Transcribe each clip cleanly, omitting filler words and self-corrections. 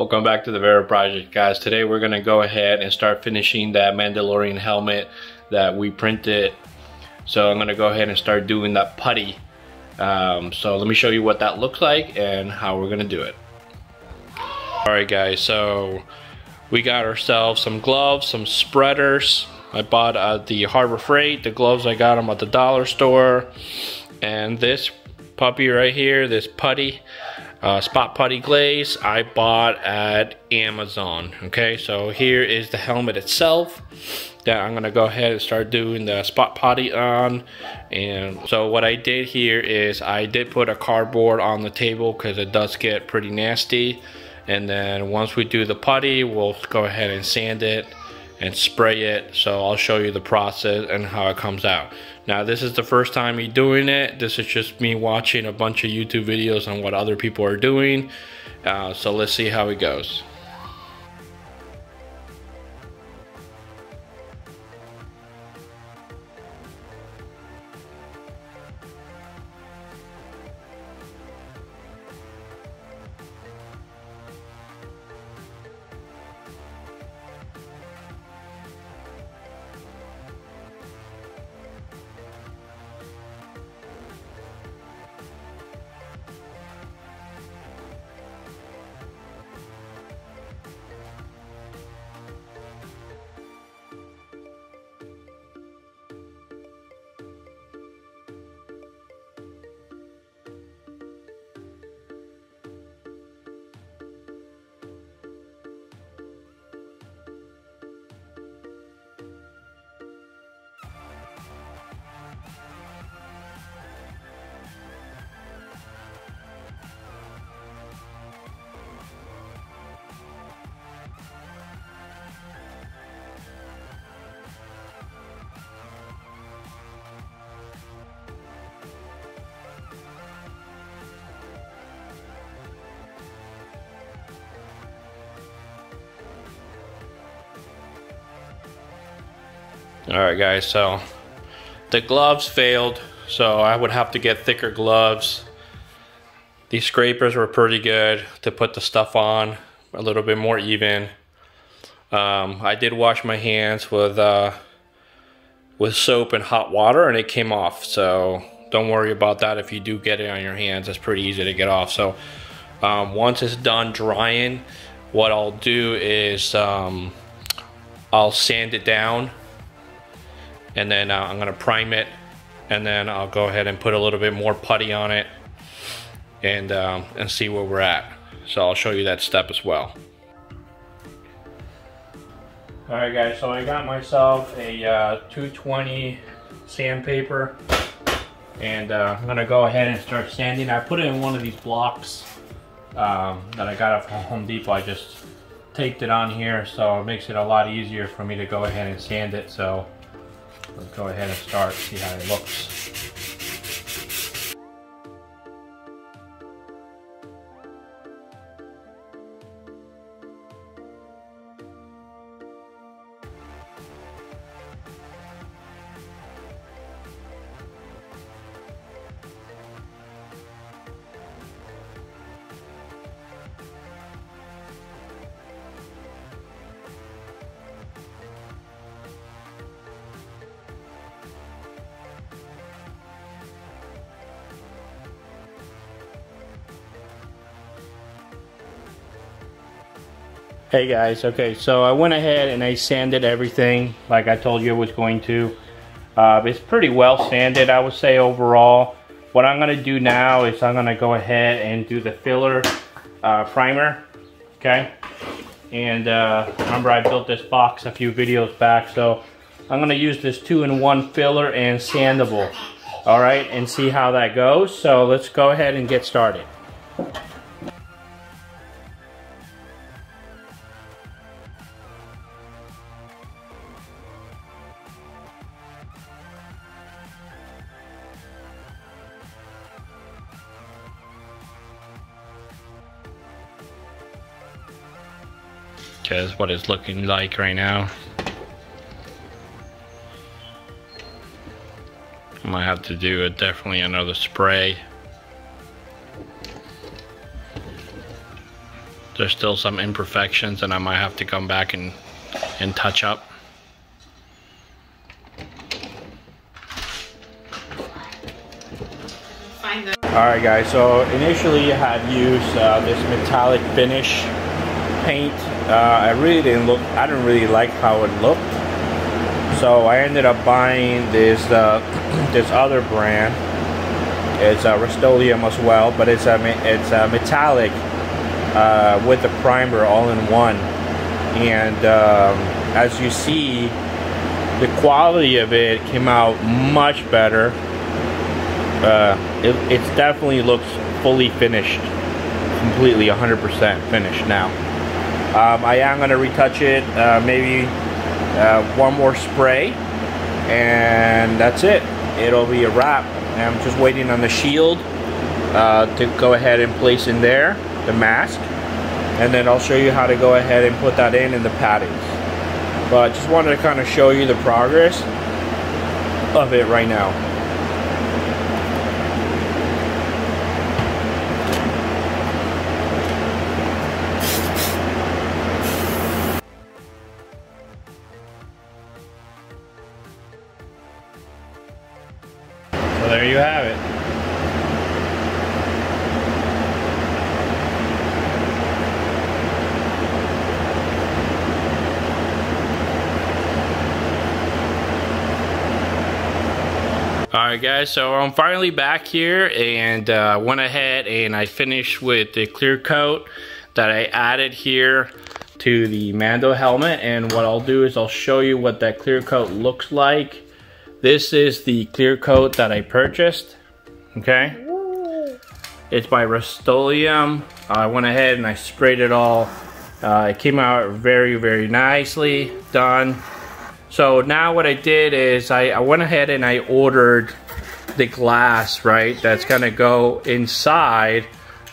Welcome back to the Vera Project, guys. Today we're going to go ahead and start finishing that Mandalorian helmet that we printed. So I'm going to go ahead and start doing that putty. So let me show you what that looks like and how we're going to do it. Alright guys, so we got ourselves some gloves, some spreaders. I bought at the Harbor Freight. The gloves, I got them at the dollar store. And this puppy right here, this putty, spot putty glaze, I bought at Amazon. Okay, so here is the helmet itself that I'm gonna go ahead and start doing the spot putty on. And so what I did here is I did put a cardboard on the table because it does get pretty nasty. And then once we do the putty, we'll go ahead and sand it and spray it. So I'll show you the process and how it comes out. Now this is the first time me doing it. This is just me watching a bunch of YouTube videos on what other people are doing. So let's see how it goes. Alright guys, so the gloves failed, so I would have to get thicker gloves. These scrapers were pretty good to put the stuff on a little bit more even. I did wash my hands with soap and hot water and it came off, so don't worry about that. If you do get it on your hands, it's pretty easy to get off. So once it's done drying, what I'll do is I'll sand it down. And then I'm gonna prime it, and then I'll go ahead and put a little bit more putty on it and see where we're at. So I'll show you that step as well. All right guys, so I got myself a 220 sandpaper, and I'm gonna go ahead and start sanding. I put it in one of these blocks that I got from Home Depot. I just taped it on here, so it makes it a lot easier for me to go ahead and sand it. So let's go ahead and start, see how it looks. Hey guys, okay, so I went ahead and I sanded everything like I told you I was going to. It's pretty well sanded, I would say, overall. What I'm gonna do now is I'm gonna go ahead and do the filler primer, okay? And remember I built this box a few videos back, so I'm gonna use this 2-in-1 filler and sandable, all right, and see how that goes. So let's go ahead and get started. Is what it's looking like right now. I might have to do definitely another spray there's still some imperfections, and I might have to come back and touch up. Alright guys, so initially I had used this metallic finish paint. I didn't really like how it looked, so I ended up buying this this other brand. It's Rust-Oleum as well, but it's metallic with the primer all in one. And as you see, the quality of it came out much better. It definitely looks fully finished, completely 100% finished now. I am going to retouch it, maybe one more spray, and that's it. It'll be a wrap. I'm just waiting on the shield to go ahead and place in there, the mask, and then I'll show you how to go ahead and put that in the paddings. But I just wanted to kind of show you the progress of it right now. There you have it. Alright guys, so I'm finally back here, and went ahead and I finished with the clear coat that I added here to the Mando helmet. And what I'll do is I'll show you what that clear coat looks like. This is the clear coat that I purchased, okay? It's by Rust-Oleum. I went ahead and I sprayed it all. It came out very, very nicely done. So now what I did is I went ahead and I ordered the glass, right? That's gonna go inside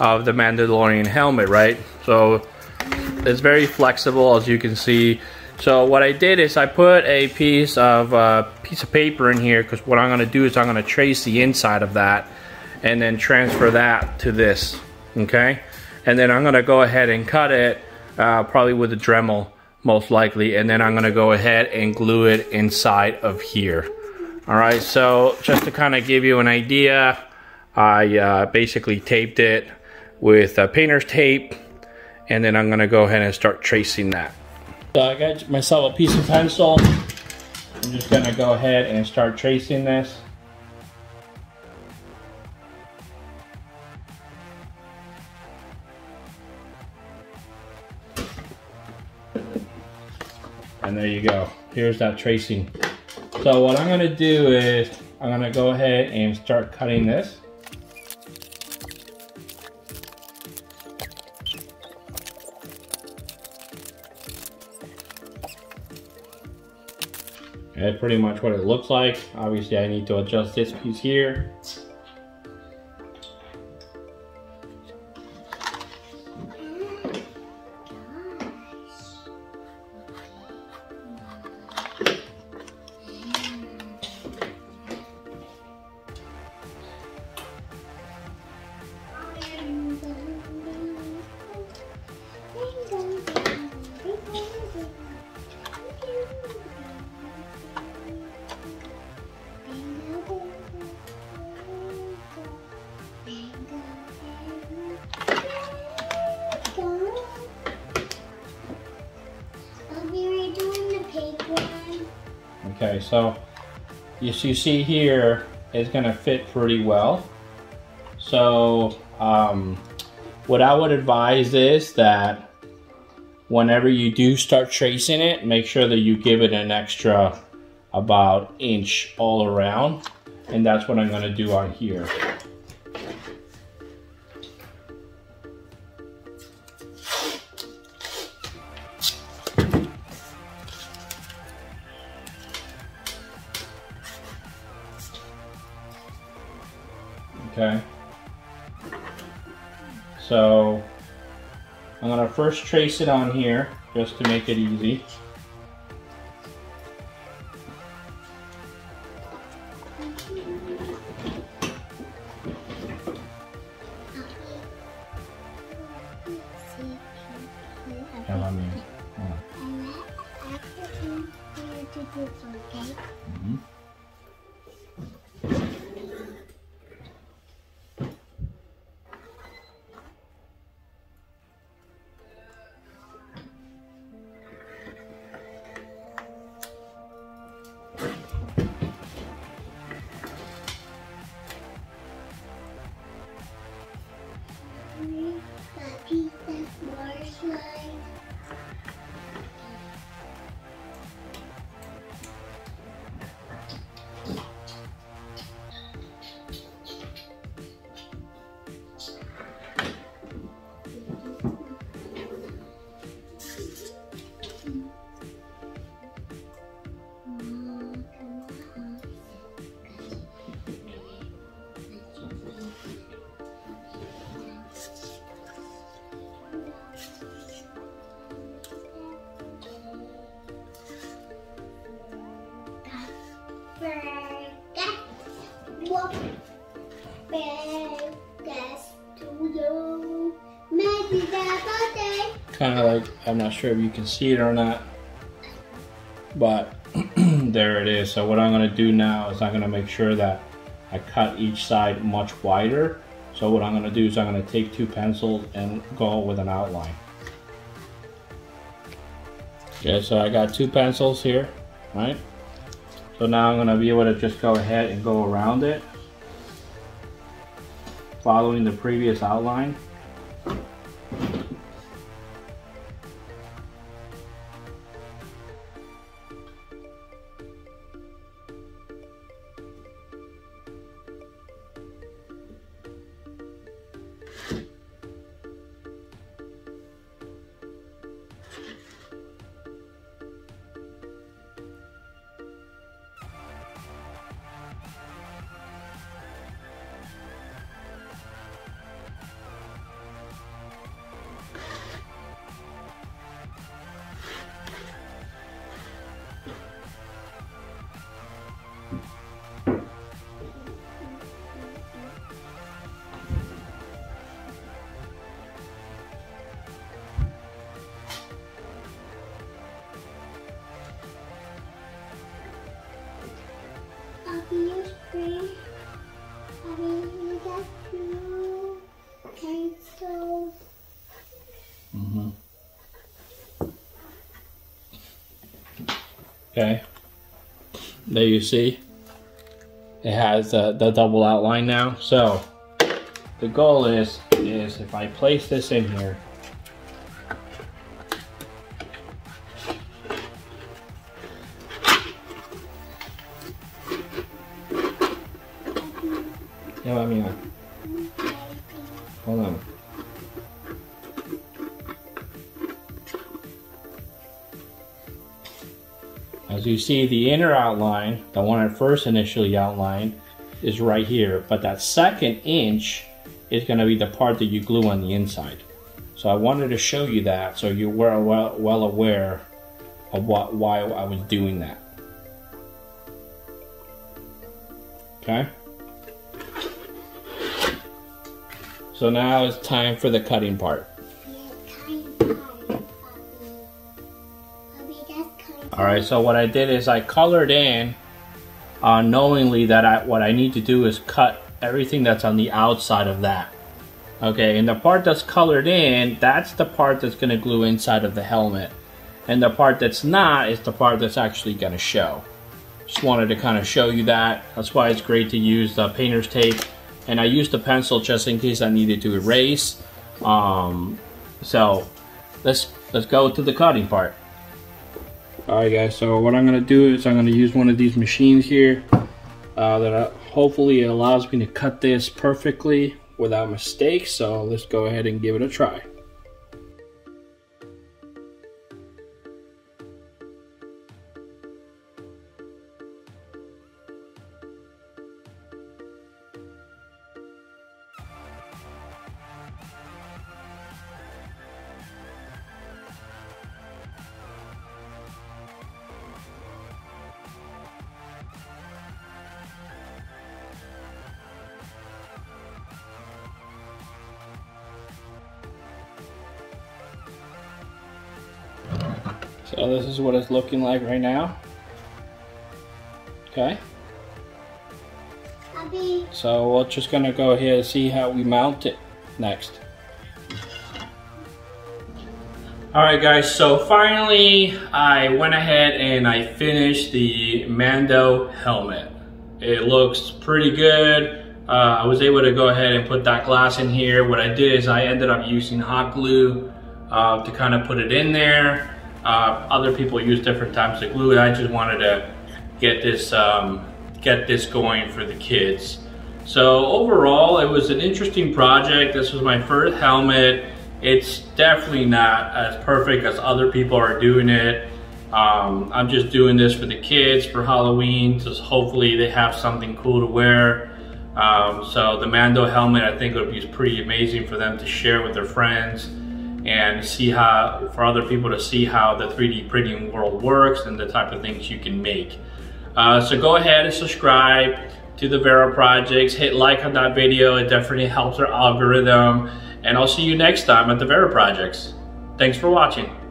of the Mandalorian helmet, right? So it's very flexible, as you can see. So what I did is I put a piece of paper in here, because what I'm going to do is I'm going to trace the inside of that and then transfer that to this, okay? And then I'm going to go ahead and cut it, probably with a Dremel most likely, and then I'm going to go ahead and glue it inside of here. Alright, so just to kind of give you an idea, I basically taped it with painter's tape, and then I'm going to go ahead and start tracing that. So I got myself a piece of pencil. I'm just gonna go ahead and start tracing this. And there you go. Here's that tracing. So what I'm gonna do is I'm gonna go ahead and start cutting this. That's pretty much what it looks like. Obviously, I need to adjust this piece here. Okay, so as you see here, it's gonna fit pretty well. So what I would advise is that whenever you do start tracing it, make sure that you give it an extra about inch all around, and that's what I'm gonna do on here. Okay, so I'm gonna first trace it on here just to make it easy. Come on, Mia. Come on. I have to do this, okay? Mm-hmm. Kind of like, I'm not sure if you can see it or not, but there it is. So what I'm going to do now is I'm going to make sure that I cut each side much wider. So what I'm going to do is I'm going to take two pencils and go with an outline. Okay, so I got two pencils here, right? So now I'm going to be able to just go ahead and go around it, following the previous outline. Okay, there you see, it has the double outline now. So the goal is if I place this in here, yeah, let me on. Hold on. As you see, the inner outline, the one I first initially outlined, is right here, but that second inch is going to be the part that you glue on the inside. So I wanted to show you that so you were well aware of why I was doing that. Okay? So now it's time for the cutting part. Alright, so what I did is I colored in knowingly that what I need to do is cut everything that's on the outside of that. Okay, and the part that's colored in, that's the part that's going to glue inside of the helmet. And the part that's not is the part that's actually going to show. Just wanted to kind of show you that. That's why it's great to use the painter's tape. And I used the pencil just in case I needed to erase. So let's go to the cutting part. Alright guys, so what I'm going to do is I'm going to use one of these machines here that hopefully allows me to cut this perfectly without mistakes. So let's go ahead and give it a try. So this is what it's looking like right now. Okay. Happy. So we're just going to go here and see how we mount it next. Alright guys, so finally I went ahead and I finished the Mando helmet. It looks pretty good. I was able to go ahead and put that glass in here. What I did is I ended up using hot glue to kind of put it in there. Other people use different types of glue. I just wanted to get this going for the kids. So overall, it was an interesting project. This was my first helmet. It's definitely not as perfect as other people are doing it. I'm just doing this for the kids for Halloween, so hopefully they have something cool to wear. So the Mando helmet, I think, would be pretty amazing for them to share with their friends and see how, for other people to see how the 3D printing world works and the type of things you can make. So go ahead and subscribe to the Vera Projects. Hit like on that video. It definitely helps our algorithm. And I'll see you next time at the Vera Projects. Thanks for watching.